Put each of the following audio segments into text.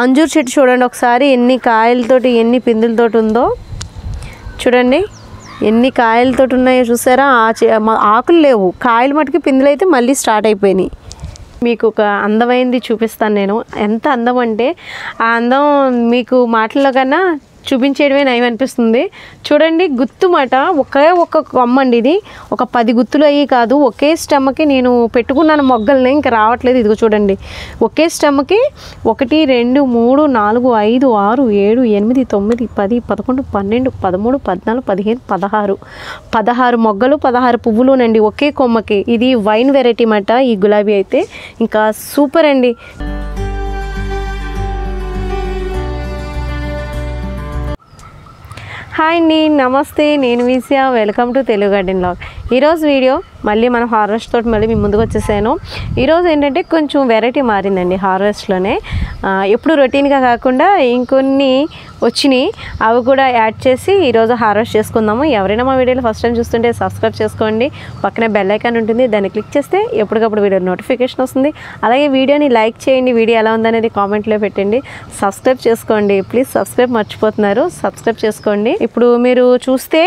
అంజూర్ చెట్టు చూడండి ఒకసారి ఎన్ని కాయలతోటి ఎన్ని పిందులతోటి ఉందో చూడండి ఎన్ని కాయలతోటి ఉన్నాయో చూసారా ఆకులు లేవు కాయలు మట్టుకి పిందులైతే మళ్ళీ స్టార్ట్ అయిపోయినాయి మీకు ఒక అందమైనది చూపిస్తాను నేను ఎంత అందం అంటే ఆ అందం మీకు మాటల్లో కన్నా చూపించేయడమే నయం అనిపిస్తుంది చూడండి గుత్తుమాట ఒకే ఒక్క కొమ్మండి ఇది ఒక 10 గుత్తులు అయ్యి కాదు ఒకే స్టెమ్కి నేను పెట్టుకున్నాను మొగ్గల్ని ఇంకా రావట్లేదు ఇదిగో చూడండి ఒకే స్టెమ్కి 1 2 3 4 5 6 7 8 8 9 10 11 12 13 14 15 16 మొగ్గలు 16 పువ్వులునండి ఒకే కొమ్మకి ఇది వైన్ వెరైటీ మాట ఈ గులాబీ అయితే ఇంకా సూపర్ అండి हाई नी नमस्ते नेनु Vijaya welcome to Telugu garden vlog video मल्ली मन हार्वेस्ट तो मल्ली मी मुंदुकु वच्चेसानु कोंचेम वेरैटी मारिंदंडी हार्वेस्ट लोने एप्पुडू रोटीन गा काकुंडा इंकोन्नि वच्चिनायि अवि कूडा याड चेसी ई रोजु हार्वेस्ट चेसुकुंदामु एवरैना मा वीडियोलु फस्ट टाइम चूस्तुंटे सब्स्क्राइब चेसुकोंडी पक्कने बेल ऐकान उंटुंदी दानिनि क्लिक चेस्ते एप्पुडुकप्पुडु वीडियो नोटिफिकेशन वस्तुंदी अलागे वीडियोनि लाइक चेयंडी वीडियो एला उंदो अनेदी कामेंट लो पेट्टंडी सब्स्क्राइब चेसुकोंडी प्लीज सब्स्क्राइब मर्चिपोतुन्नारु सब्स्क्राइब चेसुकोंडी इप्पुडु मीरु चूस्ते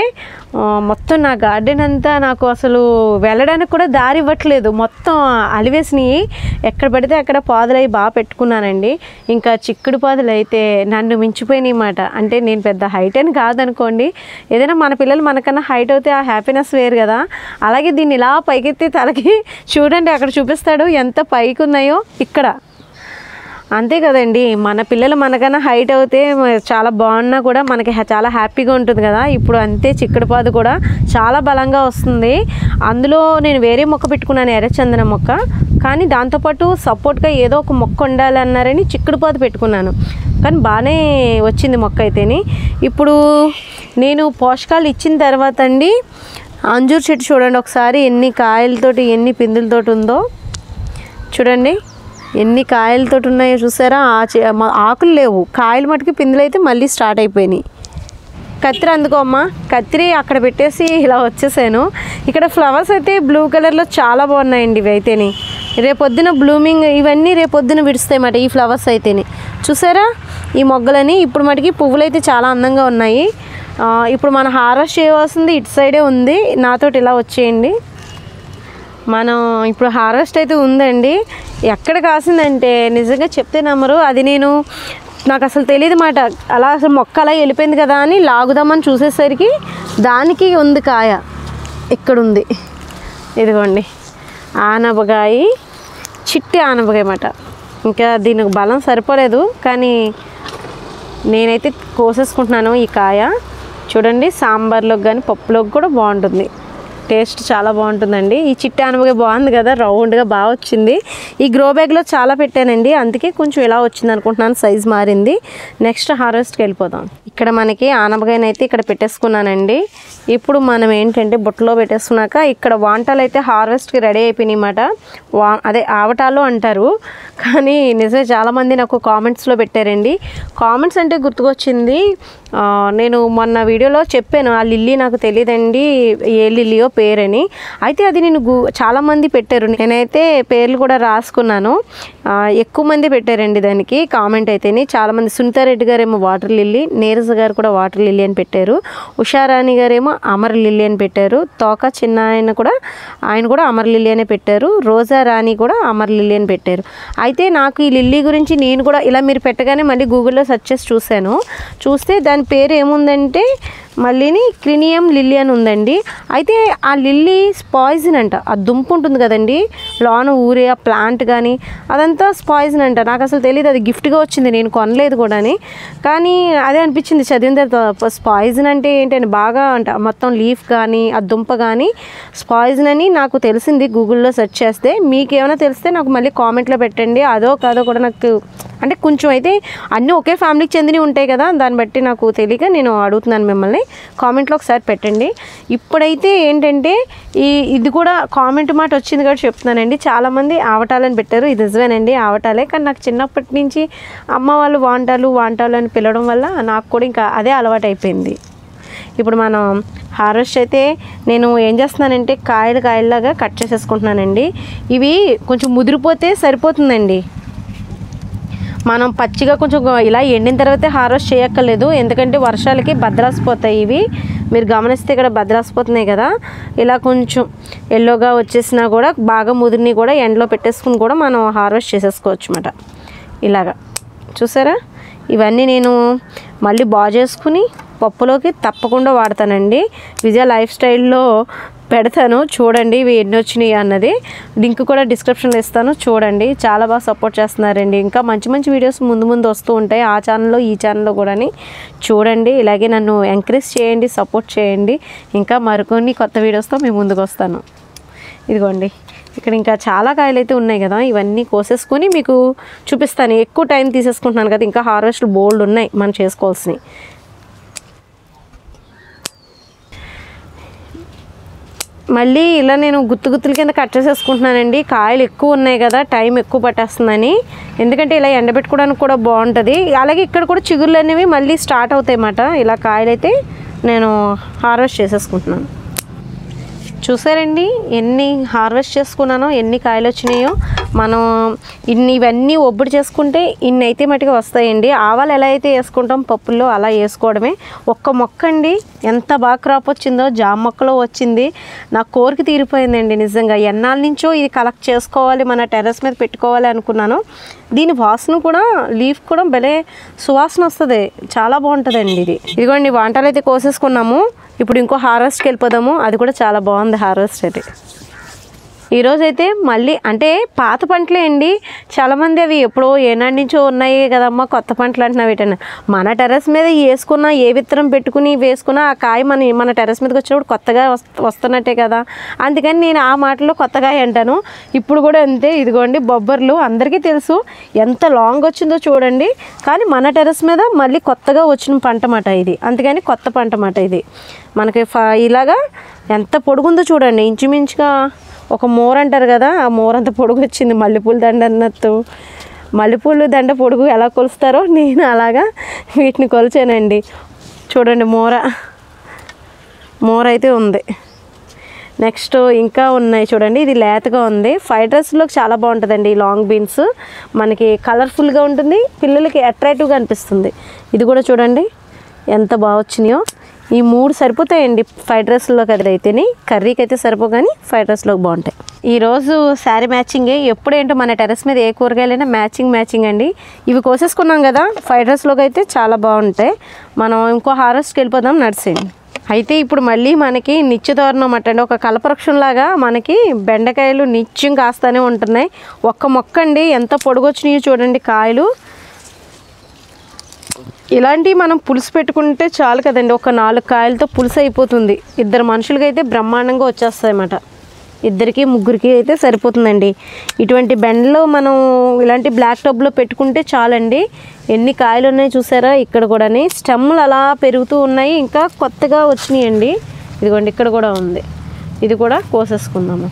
మొత్తం నా గార్డెన్ అంతా నాకు అసలు వెళ్ళడానికి కూడా దారి ఇవ్వట్లేదు మొత్తం అలివేసిని ఎక్కడ పడితే అక్కడ పాదులై బాగా పెట్టుకున్నానండి ఇంకా చిక్కుడు పాదులు అయితే నన్ను మించిపోయినాయి మాట అంటే నేను పెద్ద హైట్ అని కాదనుకోండి ఏదైనా మన పిల్లలు మనకన్నా హైట్ అవుతే ఆ హ్యాపీనెస్ వేరు కదా అలాగే దీన్ని ఇలా పైకెత్తి తలకి చూడండి అక్కడ చూపిస్తాడు ఎంత పైకి ఉన్నాయో ఇక్కడ అంతే కదండి మన పిల్లలు మనకన్నా హైట్ అవుతే చాలా బాగున్నా కూడా మనకి చాలా హ్యాపీగా ఉంటుంది కదా ఇప్పుడు అంతే చిక్కుడుపాదు కూడా చాలా బలంగా వస్తుంది అందులో నేను వేరే మొక్క పెట్టుకున్నాను ఎర్రచందన మొక్క కానీ దాంతో పాటు సపోర్ట్‌గా ఏదో ఒక మొక్క ఉండాలన్నారని చిక్కుడుపాదు పెట్టుకున్నాను కానీ బానే వచ్చింది మొక్క అయితేని ఇప్పుడు నేను పోషకాలు ఇచ్చిన తర్వాత అండి అంజూర్ చెట్టు చూడండి ఒకసారి ఎన్ని కాయలతోటి ఎన్ని పిందులతోటి ఉందో చూడండి ఎన్ని కాయలతోటి ఉన్నాయో చూసారా ఆకులు లేవు కాయలు మట్టుకి పిందులైతే మళ్ళీ స్టార్ట్ అయిపోయినాయి కత్తిరి అందుకోమ్మా కత్తిరి అక్కడ పెట్టేసి ఇలా వచ్చేసాను ఇక్కడ ఫ్లవర్స్ అయితే బ్లూ కలర్లో చాలా బాగున్నాయండి ఇవైతేని రేపొద్దున బ్లూమింగ్ ఇవన్నీ రేపొద్దున విడుస్తాయి మాట ఈ ఫ్లవర్స్ అయితేని చూసారా ఈ మొగ్గలని ఇప్పుడు మటుకి పువ్వులైతే చాలా అందంగా ఉన్నాయి ఇప్పుడు మన హార్వెస్ట్ చేయవలసింది ఇటు సైడే ఉంది నాతోటి ఇలా వచ్చేయండి మనం ఇప్పుడు హార్వెస్ట్ అయితే ఉందండి ఎక్కడ కాసిందంటే నిజంగా చెప్తే నమ్మరు అది నేను నాకు అసలు తెలియదు మాట అలా అసలు మొక్క అలా వెళ్ళిపోయింది కదా అని లాగుదామని చూసేసరికి దానికి ఉంది కాయ ఇక్కడుంది ఇదిగోండి ఆనపకాయ చిట్టి ఆనపకాయ మాట ఇంకా దీనికి బలం సరిపోలేదు కానీ నేనైతే కోసేసుకుంటున్నాను ఈ కాయ చూడండి సాంబార్లోకి కానీ పప్పులోకి కూడా బాగుంటుంది టేస్ట్ చాలా బాగుంటుందండి ఈ చిట్ట ఆనపకాయ బాగుంది కదా రౌండ్గా బాగా వచ్చింది ఈ గ్రో బ్యాగ్లో చాలా పెట్టానండి అందుకే కొంచెం ఇలా వచ్చింది అనుకుంటున్నాను సైజ్ మారింది నెక్స్ట్ హార్వెస్ట్కి వెళ్ళిపోదాం ఇక్కడ మనకి ఆనపకాయనైతే ఇక్కడ పెట్టేసుకున్నానండి ఇప్పుడు మనం ఏంటంటే బుట్టలో పెట్టేసుకున్నాక ఇక్కడ వాంటాలు అయితే హార్వెస్ట్కి రెడీ అయిపోయినాయన్నమాట అదే ఆవటాలు అంటారు కానీ నిజమే చాలామంది నాకు కామెంట్స్లో పెట్టారండి కామెంట్స్ అంటే గుర్తుకొచ్చింది నేను మొన్న వీడియోలో చెప్పాను ఆ లిల్లీ నాకు తెలియదండి ఏ లిల్లీయో పేరని అయితే అది నేను చాలామంది పెట్టారు నేనైతే పేర్లు కూడా రాసుకున్నాను ఎక్కువ మంది పెట్టారండి దానికి కామెంట్ అయితేనే చాలామంది సునీతారెడ్డి గారేమో వాటర్ లిల్లీ నీరజ్ గారు కూడా వాటర్ లిల్లీ అని పెట్టారు ఉషారాణి గారేమో అమర లిల్లీ అని పెట్టారు తోక చిన్న ఆయన కూడా అమర లిల్లీ అనే పెట్టారు రోజా రాణి కూడా అమర లిల్లీ అని పెట్టారు అయితే నాకు ఈ లిల్లీ గురించి నేను కూడా ఇలా మీరు పెట్టగానే మళ్ళీ గూగుల్లో సెర్చ్ చేసి చూశాను చూస్తే దాని పేరు ఏముందంటే మళ్ళీని క్రినియం లిల్లీ అని ఉందండి అయితే ఆ లిల్లీ స్పాయిజన్ అంట ఆ దుంపు ఉంటుంది కదండి లాన్ ఊరే ఆ ప్లాంట్ కానీ అదంతా స్పాయిజన్ అంట నాకు అసలు తెలియదు అది గిఫ్ట్గా వచ్చింది నేను కొనలేదు కూడా కానీ అదే అనిపించింది చదివిన తర్వాత స్పాయిజన్ అంటే ఏంటంటే బాగా అంట మొత్తం లీఫ్ కానీ ఆ దుంప కానీ స్పాయిజన్ అని నాకు తెలిసింది గూగుల్లో సెర్చ్ చేస్తే మీకేమైనా తెలిస్తే నాకు మళ్ళీ కామెంట్లో పెట్టండి అదో కాదో కూడా నాకు అంటే కొంచెం అయితే అన్నీ ఒకే ఫ్యామిలీకి చెందినవి ఉంటాయి కదా దాన్ని బట్టి నాకు తెలియక నేను అడుగుతున్నాను మిమ్మల్ని కామెంట్లో ఒకసారి పెట్టండి ఇప్పుడైతే ఏంటంటే ఇది కూడా కామెంట్ మాట వచ్చింది కాబట్టి చెప్తున్నానండి చాలామంది ఆవటాలని పెట్టారు ఇది నిజమేనండి ఆవటాలే కానీ నాకు చిన్నప్పటి నుంచి అమ్మ వాళ్ళు వాంటాలు అని పిలవడం వల్ల నాకు కూడా ఇంకా అదే అలవాటు అయిపోయింది ఇప్పుడు మనం హార్వెస్ట్ అయితే నేను ఏం చేస్తున్నానంటే కాయలాగా కట్ చేసేసుకుంటున్నానండి ఇవి కొంచెం ముదిరిపోతే సరిపోతుందండి మనం పచ్చిగా కొంచెం ఇలా ఎండిన తర్వాతే హార్వెస్ట్ చేయక్కలేదు ఎందుకంటే వర్షాలకి భద్రాసిపోతాయి ఇవి మీరు గమనిస్తే ఇక్కడ భద్రాసిపోతున్నాయి కదా ఇలా కొంచెం ఎల్లోగా వచ్చేసినా కూడా బాగా ముదిరిని కూడా ఎండలో పెట్టేసుకుని కూడా మనం హార్వెస్ట్ చేసేసుకోవచ్చుమాట ఇలాగా చూసారా ఇవన్నీ నేను మళ్ళీ బాజేసుకుని పప్పులోకి తప్పకుండా వాడతానండి విజయ లైఫ్ స్టైల్లో పెడతాను చూడండి ఇవి ఎన్ని వచ్చినాయి అన్నది లింక్ కూడా డిస్క్రిప్షన్లో ఇస్తాను చూడండి చాలా బాగా సపోర్ట్ చేస్తున్నారండి ఇంకా మంచి మంచి వీడియోస్ ముందు ముందు వస్తూ ఉంటాయి ఆ ఛానల్లో ఈ ఛానల్లో కూడాని చూడండి ఇలాగే నన్ను ఎంకరేజ్ చేయండి సపోర్ట్ చేయండి ఇంకా మరికొన్ని కొత్త వీడియోస్తో మేము ముందుకు వస్తాను ఇదిగోండి ఇక్కడ ఇంకా చాలా కాయలు అయితే ఉన్నాయి కదా ఇవన్నీ కోసేసుకొని మీకు చూపిస్తాను ఎక్కువ టైం తీసేసుకుంటున్నాను కదా ఇంకా హార్వెస్ట్లు బోల్డ్ ఉన్నాయి మనం చేసుకోవాల్సినవి మళ్ళీ ఇలా నేను గుత్తు గుత్తుల కింద కట్ చేసేసుకుంటున్నానండి కాయలు ఎక్కువ ఉన్నాయి కదా టైం ఎక్కువ పట్టేస్తుందని ఎందుకంటే ఇలా ఎండబెట్టుకోవడానికి కూడా బాగుంటుంది అలాగే ఇక్కడ కూడా చిగుళ్ళు అనేవి మళ్ళీ స్టార్ట్ అవుతాయి అన్నమాట ఇలా కాయలు అయితే నేను హార్వెస్ట్ చేసేసుకుంటున్నాను చూసారండి ఎన్ని హార్వెస్ట్ చేసుకున్నానో ఎన్ని కాయలు వచ్చినాయో మనం ఇవన్నీ ఒబ్బడి చేసుకుంటే ఇన్ని అయితే మటుగా వస్తాయండి ఆవాలు ఎలా అయితే వేసుకుంటాం పప్పుల్లో అలా వేసుకోవడమే ఒక్క మొక్క అండి ఎంత బాగా క్రాప్ వచ్చిందో జామ మొక్కలో వచ్చింది నా కోరిక తీరిపోయిందండి నిజంగా ఎన్నాళ్ళ నుంచో ఇది కలెక్ట్ చేసుకోవాలి మన టెర్రస్ మీద పెట్టుకోవాలి అనుకున్నాను దీని వాసన కూడా లీఫ్ కూడా భలే సువాసన వస్తుంది చాలా బాగుంటుందండి ఇది ఇదిగోండి వంటలు అయితే కోసేసుకున్నాము ఇప్పుడు ఇంకో హార్వెస్ట్కి వెళ్ళిపోదాము అది కూడా చాలా బాగుంది హార్వెస్ట్ అయితే ఈరోజైతే మళ్ళీ అంటే పాత పంటలే అండి చాలామంది అవి ఎప్పుడో ఏనాటి నుంచో ఉన్నాయి కదమ్మా కొత్త పంటలు అంటున్నావు ఏంటన్నా మన టెర్రస్ మీద వేసుకున్నా ఏ విత్తనం పెట్టుకుని వేసుకున్నా ఆ కాయ మన టెర్రస్ మీదకి వచ్చినప్పుడు కొత్తగా వస్తున్నట్టే కదా అందుకని నేను ఆ మాటలో కొత్తగా అంటాను ఇప్పుడు కూడా అంతే ఇదిగోండి బొబ్బర్లు అందరికీ తెలుసు ఎంత లాంగ్ వచ్చిందో చూడండి కానీ మన టెర్రస్ మీద మళ్ళీ కొత్తగా వచ్చిన పంట మాట ఇది అందుకని కొత్త పంట మాట ఇది మనకి ఇలాగా ఎంత పొడుగుందో చూడండి ఇంచుమించుగా ఒక మోర్ అంటారు కదా ఆ మోర్ అంత పొడుగు వచ్చింది మల్లెపూల దండ అన్నట్టు మల్లెపూల దండ పొడుగు ఎలా కొలుస్తారో నేను అలాగా వీటిని కొలిచానండి చూడండి మోర అయితే ఉంది నెక్స్ట్ ఇంకా ఉన్నాయి చూడండి ఇది లేతగా ఉంది ఫ్రైడ్ రైస్లోకి చాలా బాగుంటుందండి ఈ లాంగ్ బీన్స్ మనకి కలర్ఫుల్గా ఉంటుంది పిల్లలకి అట్రాక్టివ్గా అనిపిస్తుంది ఇది కూడా చూడండి ఎంత బాగా వచ్చినాయో ఈ మూడు సరిపోతాయండి ఫ్రైడ్ రైస్లోకి అది అయితేనే కర్రీకి అయితే సరిపో కానీ ఫ్రైడ్ రైస్లోకి బాగుంటాయి ఈరోజు శారీ మ్యాచింగే ఎప్పుడేంటో మన టెర్రస్ మీద ఏ కూరగాయలైనా మ్యాచింగ్ అండి ఇవి కోసేసుకున్నాం కదా ఫ్రైడ్ రైస్లోకి అయితే చాలా బాగుంటాయి మనం ఇంకో హార్వెస్ట్కి వెళ్ళిపోదాం నడిసేయండి అయితే ఇప్పుడు మళ్ళీ మనకి నిత్యతోరణం అన్నమాట అండి ఒక కల్పవృక్షంలాగా మనకి బెండకాయలు నిత్యం కాస్తూనే ఉంటున్నాయి ఒక్క మొక్క అండి ఎంత పొడుగొచ్చినాయో చూడండి కాయలు ఇలాంటివి మనం పులుసు పెట్టుకుంటే చాలు కదండి ఒక 4 కాయలతో పులుసు అయిపోతుంది ఇద్దరు మనుషులకైతే బ్రహ్మాండంగా వచ్చేస్తాయన్నమాట ఇద్దరికి ముగ్గురికి అయితే సరిపోతుందండి ఇటువంటి బెండ్లో మనం ఇలాంటి బ్లాక్ టబ్లో పెట్టుకుంటే చాలండి ఎన్ని కాయలు ఉన్నాయో చూసారా ఇక్కడ కూడాని స్టెమ్లు అలా పెరుగుతూ ఉన్నాయి ఇంకా కొత్తగా వచ్చినాయండి ఇదిగోండి ఇక్కడ కూడా ఉంది ఇది కూడా కోసేసుకుందాము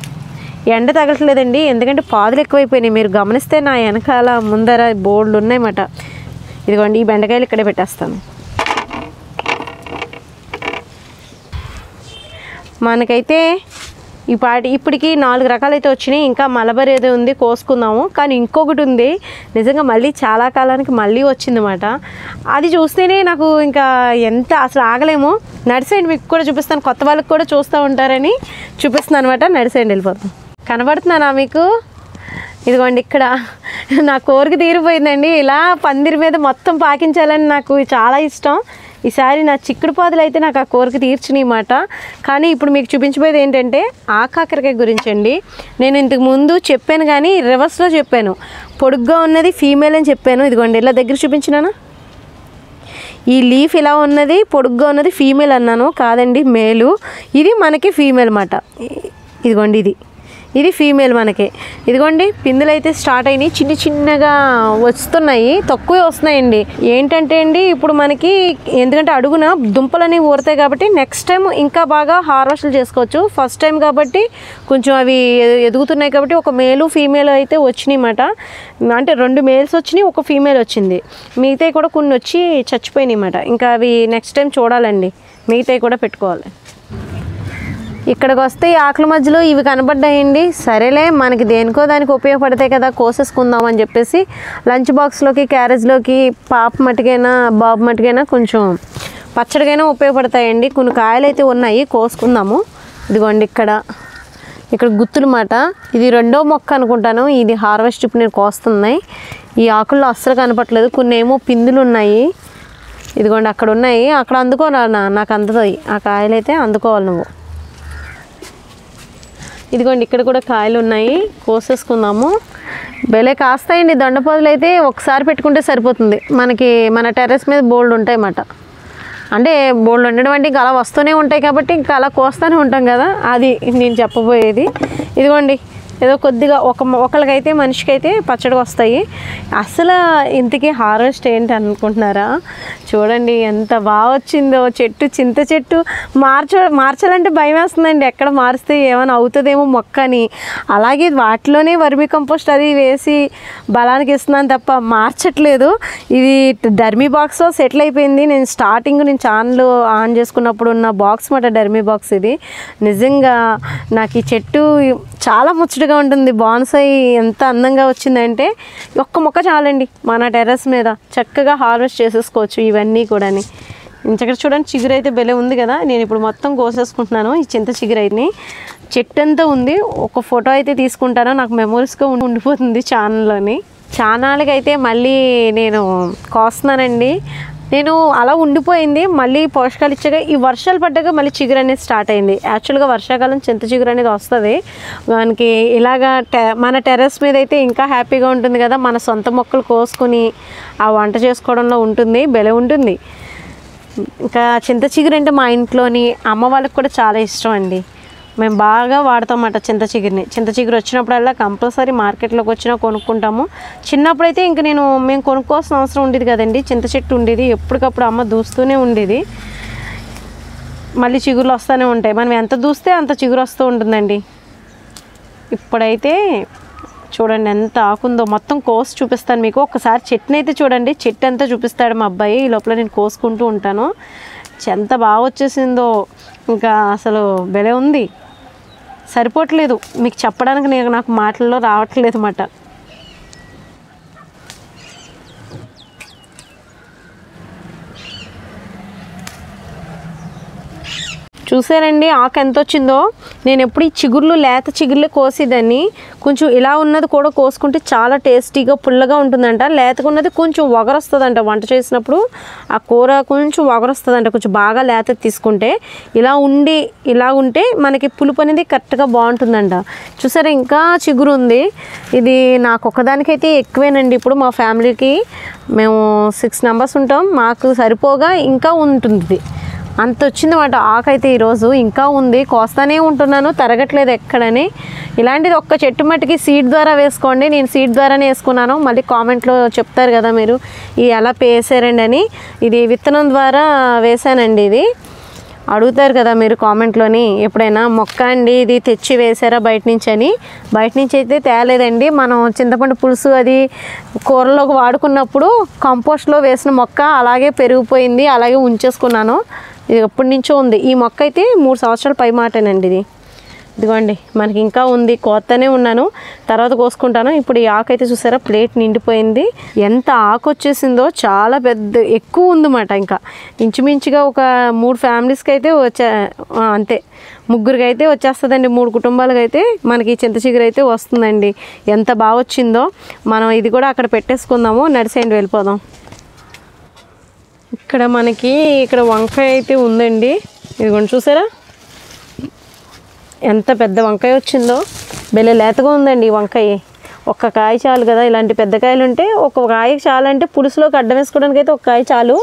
ఎండ తగలట్లేదండి ఎందుకంటే పాదులు ఎక్కువైపోయినాయి మీరు గమనిస్తే నా వెనకాల ముందర బోర్డులు ఉన్నాయన్నమాట ఇదిగోండి ఈ బెండకాయలు ఇక్కడే పెట్టేస్తాను మనకైతే ఇప్పటికి 4 రకాలైతే వచ్చినాయి ఇంకా మలబరి ఏదో ఉంది కోసుకుందాము కానీ ఇంకొకటి ఉంది నిజంగా మళ్ళీ చాలా కాలానికి మళ్ళీ వచ్చిందన్నమాట అది చూస్తేనే నాకు ఇంకా ఎంత అసలు ఆగలేము నడిసేయండి మీకు కూడా చూపిస్తాను కొత్త వాళ్ళకి కూడా చూస్తూ ఉంటారని చూపిస్తున్నాను అనమాట నడిసేయండి వెళ్ళిపోతాం కనబడుతున్నానా మీకు ఇదిగోండి ఇక్కడ నా కోరిక తీరిపోయిందండి ఇలా పందిరి మీద మొత్తం పాకించాలని నాకు చాలా ఇష్టం ఈసారి నా చిక్కుడు పాదులు అయితే నాకు ఆ కోరిక తీర్చినమాట కానీ ఇప్పుడు మీకు చూపించబోయేది ఏంటంటే ఆ కాకరకాయ గురించి అండి నేను ఇంతకు ముందు చెప్పాను కానీ రివర్స్లో చెప్పాను పొడుగ్గా ఉన్నది ఫీమేల్ అని చెప్పాను ఇదిగోండి ఇలా దగ్గర చూపించినానా ఈ లీఫ్ ఇలా ఉన్నది పొడుగ్గా ఉన్నది ఫీమేల్ అన్నాను కాదండి మేలు ఇది మనకి ఫీమేల్ మాట ఇదిగోండి ఇది ఫీమేల్ మనకి ఇదిగోండి పిందులు అయితే స్టార్ట్ అయినాయి చిన్న చిన్నగా వస్తున్నాయి తక్కువే వస్తున్నాయండి ఏంటంటే అండి ఇప్పుడు మనకి ఎందుకంటే అడుగున దుంపలు అనేవి ఊరుతాయి కాబట్టి నెక్స్ట్ టైం ఇంకా బాగా హార్వెస్ట్లు చేసుకోవచ్చు ఫస్ట్ టైం కాబట్టి కొంచెం అవి ఎదుగుతున్నాయి కాబట్టి ఒక మేలు ఫీమేల్ అయితే వచ్చినాయి అన్నమాట అంటే 2 మేల్స్ వచ్చినాయి ఒక ఫీమేల్ వచ్చింది మిగతాయి కూడా కొన్ని వచ్చి చచ్చిపోయినాయి అన్నమాట ఇంకా అవి నెక్స్ట్ టైం చూడాలండి మిగతాయి కూడా పెట్టుకోవాలి ఇక్కడికి వస్తే ఈ ఆకుల మధ్యలో ఇవి కనబడ్డాయండి. సరేలే మనకి దేనికో దానికి ఉపయోగపడతాయి కదా కోసేసుకుందాం అని చెప్పేసి లంచ్ బాక్స్ లోకి క్యారేజ్ లోకి పాప మట్టికైనా బాబు మట్టికైనా కొంచెం పచ్చడికైనా ఉపయోగపడతాయండి. కొన్ని కాయలు అయితే ఉన్నాయి కోసుకుందాము. ఇదిగోండి ఇక్కడ గుత్తులు మాట ఇది రెండో మొక్క అనుకుంటాను. ఇది హార్వెస్ట్ ఇప్పుడు నేను కోస్తున్నాయి. ఈ ఆకుల్లో అస్సలు కనపట్లేదు. కొన్ని ఏమో పిందులు ఉన్నాయి. ఇదిగోండి అక్కడ ఉన్నాయి. అక్కడ అందుకో నాకు అందుతాయి ఆ కాయలు అయితే అందుకోవాలి నువ్వు. ఇదిగోండి ఇక్కడ కూడా కాయలు ఉన్నాయి కోసేసుకుందాము. భలే కాస్తాయండి దొండపొదలు అయితే. ఒకసారి పెట్టుకుంటే సరిపోతుంది మనకి. మన టెర్రస్ మీద బోల్డ్ ఉంటాయి అన్నమాట. అంటే బోల్డ్ ఉండడం అంటే ఇంకా అలా వస్తూనే ఉంటాయి కాబట్టి ఇంకా అలా కోస్తూనే ఉంటాం కదా, అది నేను చెప్పబోయేది. ఇదిగోండి ఏదో కొద్దిగా ఒకళ్ళకైతే మనిషికైతే పచ్చడి వస్తాయి. అసలు ఇంతకీ హార్వెస్ట్ ఏంటి అనుకుంటున్నారా? చూడండి ఎంత బాగా వచ్చిందో చెట్టు. చింత చెట్టు మార్చాలంటే భయం వేస్తుందండి. ఎక్కడ మారిస్తే ఏమైనా అవుతుందేమో మొక్కని. అలాగే వాటిలోనే వర్మి కంపోస్ట్ అది వేసి బలానికి ఇస్తున్నాను తప్ప మార్చట్లేదు. ఇది డర్మీ బాక్స్లో సెటిల్ అయిపోయింది. నేను స్టార్టింగ్ నేను ఛానల్ ఆన్ చేసుకున్నప్పుడు ఉన్న బాక్స్ మాట డర్మీ బాక్స్ ఇది. నిజంగా నాకు ఈ చెట్టు చాలా ముచ్చట ఉంటుంది. బాన్సాయి ఎంత అందంగా వచ్చిందంటే ఒక్క మొక్క చాలండి. మన టెర్రస్ మీద చక్కగా హార్వెస్ట్ చేసేసుకోవచ్చు ఇవన్నీ కూడా. ఇంచక్కడ చూడండి చిగురు అయితే భలే ఉంది కదా. నేను ఇప్పుడు మొత్తం కోసేసుకుంటున్నాను ఈ చింత చిగురైతే. చెట్టు అంతా ఉంది. ఒక ఫోటో అయితే తీసుకుంటాను. నాకు మెమోరీస్గా ఉండిపోతుంది ఛానల్లోని. ఛానల్కి అయితే మళ్ళీ నేను కోస్తున్నానండి. నేను అలా ఉండిపోయింది. మళ్ళీ పోషకాలు ఇచ్చాక ఈ వర్షాలు పడ్డాక మళ్ళీ చిగురు అనేది స్టార్ట్ అయింది. యాక్చువల్గా వర్షాకాలం చింత చిగురు అనేది వస్తుంది మనకి. ఇలాగా మన టెర్రస్ మీద అయితే ఇంకా హ్యాపీగా ఉంటుంది కదా. మన సొంత మొక్కలు కోసుకుని ఆ వంట చేసుకోవడంలో ఉంటుంది భలే ఉంటుంది. ఇంకా చింత చిగురు అంటే మా ఇంట్లోని అమ్మ వాళ్ళకి కూడా చాలా ఇష్టం అండి. మేము బాగా వాడతాం అన్నమాట చింత చిగురిని. చింత చిగురు వచ్చినప్పుడల్లా కంపల్సరీ మార్కెట్లోకి వచ్చినా కొనుక్కుంటాము. చిన్నప్పుడైతే ఇంక మేము కొనుక్కోవాల్సిన అవసరం ఉండేది కదండి. చింత చెట్టు ఉండేది ఎప్పటికప్పుడు అమ్మ దూస్తూనే ఉండేది. మళ్ళీ చిగురులు వస్తూనే ఉంటాయి. మనం ఎంత దూస్తే అంత చిగురు వస్తూ ఉంటుందండి. ఇప్పుడైతే చూడండి ఎంత ఆకుందో. మొత్తం కోసి చూపిస్తాను మీకు. ఒకసారి చెట్టుని అయితే చూడండి. చెట్టు అంతా చూపిస్తాడు మా అబ్బాయి. ఈ లోపల నేను కోసుకుంటూ ఉంటాను. ఎంత బాగా వచ్చేసిందో ఇంకా అసలు భలే ఉంది. సరిపోవట్లేదు మీకు చెప్పడానికి. నాకు మాటల్లో రావట్లేదు అన్నమాట. చూసారండి ఆకు ఎంత వచ్చిందో. నేను ఎప్పుడు ఈ చిగుర్లు లేత చిగుర్లు కోసేదాన్ని. కొంచెం ఇలా ఉన్నది కూడా కోసుకుంటే చాలా టేస్టీగా పుల్లగా ఉంటుందంట. లేతగా ఉన్నది కొంచెం వగరొస్తుందంట. వంట చేసినప్పుడు ఆ కూర కొంచెం వగరొస్తుందంట కొంచెం బాగా లేత తీసుకుంటే. ఇలా ఉంటే మనకి పులుపు అనేది కరెక్ట్గా బాగుంటుందంట. చూసారా ఇంకా చిగురు ఉంది. ఇది నాకు ఒకదానికైతే ఎక్కువేనండి. ఇప్పుడు మా ఫ్యామిలీకి మేము 6 members ఉంటాం. మాకు సరిపోగా ఇంకా ఉంటుంది. అంత వచ్చిందన్నమాట ఆకైతే. ఈరోజు ఇంకా ఉంది. కోస్తానే ఉంటున్నాను తరగట్లేదు ఎక్కడని. ఇలాంటిది ఒక్క చెట్టు మట్టికి సీడ్ ద్వారా వేసుకోండి. నేను సీడ్ ద్వారానే వేసుకున్నాను. మళ్ళీ కామెంట్లో చెప్తారు కదా మీరు ఇది ఎలా వేసారండి అని. ఇది విత్తనం ద్వారా వేసానండి. ఇది అడుగుతారు కదా మీరు కామెంట్లోని ఎప్పుడైనా మొక్క అండి ఇది తెచ్చి వేసారా బయట నుంచి అని. బయట నుంచి అయితే తేలేదండి. మనం చింతపండు పులుసు అది కూరలోకి వాడుకున్నప్పుడు కంపోస్ట్లో వేసిన మొక్క అలాగే పెరిగిపోయింది. అలాగే ఉంచేసుకున్నాను. ఇది ఎప్పటి నుంచో ఉంది. ఈ మొక్క అయితే 3 సంవత్సరాల పై మాటేనండి ఇది. ఇదిగోండి మనకి ఇంకా ఉంది. కోతనే ఉన్నాను తర్వాత కోసుకుంటాను. ఇప్పుడు ఈ ఆకు అయితే చూసారా ప్లేట్ నిండిపోయింది. ఎంత ఆకు వచ్చేసిందో. చాలా పెద్ద ఎక్కువ ఉందన్నమాట. ఇంకా ఇంచుమించుగా ఒక 3 families అయితే అంతే ముగ్గురికి అయితే వచ్చేస్తుందండి. 3 కుటుంబాలకు అయితే మనకి చింత చిగురు అయితే వస్తుందండి. ఎంత బాగా వచ్చిందో. మనం ఇది కూడా అక్కడ పెట్టేసుకుందాము. నడిసేయండి వెళ్ళిపోదాం. ఇక్కడ మనకి ఇక్కడ వంకాయ అయితే ఉందండి. ఇదిగోండి చూసారా ఎంత పెద్ద వంకాయ వచ్చిందో. భలే లేతగా ఉందండి ఈ వంకాయ. ఒక్క కాయ చాలు కదా. ఇలాంటి పెద్ద కాయలు ఉంటే ఒక కాయకి చాలంటే పులుసులోకి అడ్డం వేసుకోవడానికి అయితే ఒక కాయ చాలు.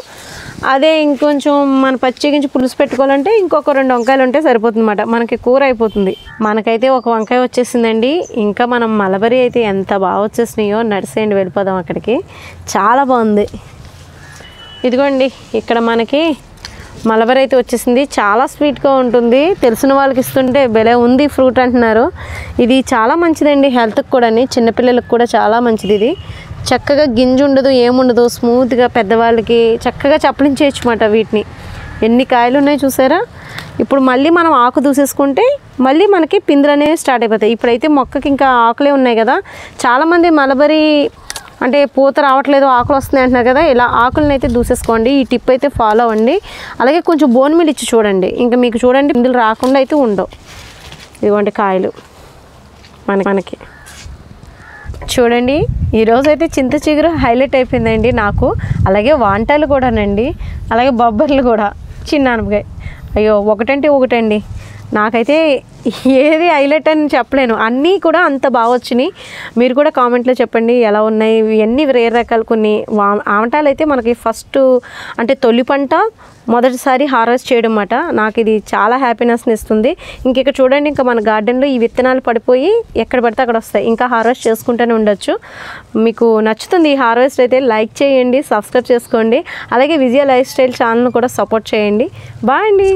అదే ఇంకొంచెం మన పచ్చికించి పులుసు పెట్టుకోవాలంటే ఇంకొక 2 వంకాయలు ఉంటే సరిపోతుంది అన్నమాట. మనకి కూర అయిపోతుంది. మనకైతే ఒక వంకాయ వచ్చేసిందండి. ఇంకా మనం మలబరి అయితే ఎంత బాగా వచ్చేసినాయో. నడిసేయండి వెళ్ళిపోదాం అక్కడికి. చాలా బాగుంది. ఇదిగోండి ఇక్కడ మనకి మలబరి అయితే వచ్చేసింది. చాలా స్వీట్గా ఉంటుంది. తెలిసిన వాళ్ళకి ఇస్తుంటే భలే ఉంది ఫ్రూట్ అంటున్నారు. ఇది చాలా మంచిదండి హెల్త్కి కూడా. చిన్నపిల్లలకు కూడా చాలా మంచిది. ఇది చక్కగా గింజ ఉండదు ఏముండదు. స్మూత్గా పెద్దవాళ్ళకి చక్కగా చప్పలించేయచ్చు అన్నమాట వీటిని. ఎన్ని కాయలు ఉన్నాయి చూసారా। ఇప్పుడు మళ్ళీ మనం ఆకు దూసేసుకుంటే మళ్ళీ మనకి పిందెలనే స్టార్ట్ అయిపోతాయి। ఇప్పుడైతే మొక్కకి ఇంకా ఆకులే ఉన్నాయి కదా। చాలా మంది మలబరీ అంటే పూత రావట్లేదు ఆకులు వస్తున్నాయి అంటున్నారు కదా, ఇలా ఆకులను అయితే దూసేసుకోండి। ఈ టిప్ అయితే ఫాలో అవ్వండి। అలాగే కొంచెం బోన్ మీల్ ఇచ్చి చూడండి, ఇంకా మీకు చూడండి పిందెలు రాకుండా అయితే ఉండవు। ఇదిగోండి కాయలు మనకి చూడండి। ఈరోజైతే చింత చిగురు హైలైట్ అయిపోయిందండి నాకు। అలాగే వాంటాలు కూడానండి, అలాగే బొబ్బర్లు కూడా, చిన్న అనపకాయ, అయ్యో ఒకటంటే ఒకటండి। నాకైతే ఏది హైలైట్ అని చెప్పలేను, అన్నీ కూడా అంత బాగా వచ్చినాయి। మీరు కూడా కామెంట్లో చెప్పండి ఎలా ఉన్నాయి। ఇవన్నీ వేరే రకాలు కొన్ని ఆమటాలు అయితే మనకి ఫస్ట్ అంటే తొలి పంట మొదటిసారి హార్వెస్ట్ చేయడం అన్నమాట। నాకు ఇది చాలా హ్యాపీనెస్ని ఇస్తుంది। ఇంక చూడండి ఇంకా మన గార్డెన్లో ఈ విత్తనాలు పడిపోయి ఎక్కడ పడితే అక్కడ వస్తాయి, ఇంకా హార్వెస్ట్ చేసుకుంటూనే ఉండొచ్చు। మీకు నచ్చుతుంది ఈ హార్వెస్ట్ అయితే లైక్ చేయండి, సబ్స్క్రైబ్ చేసుకోండి, అలాగే విజయ లైఫ్ స్టైల్ ఛానల్ను కూడా సపోర్ట్ చేయండి। బాయ్ అండి।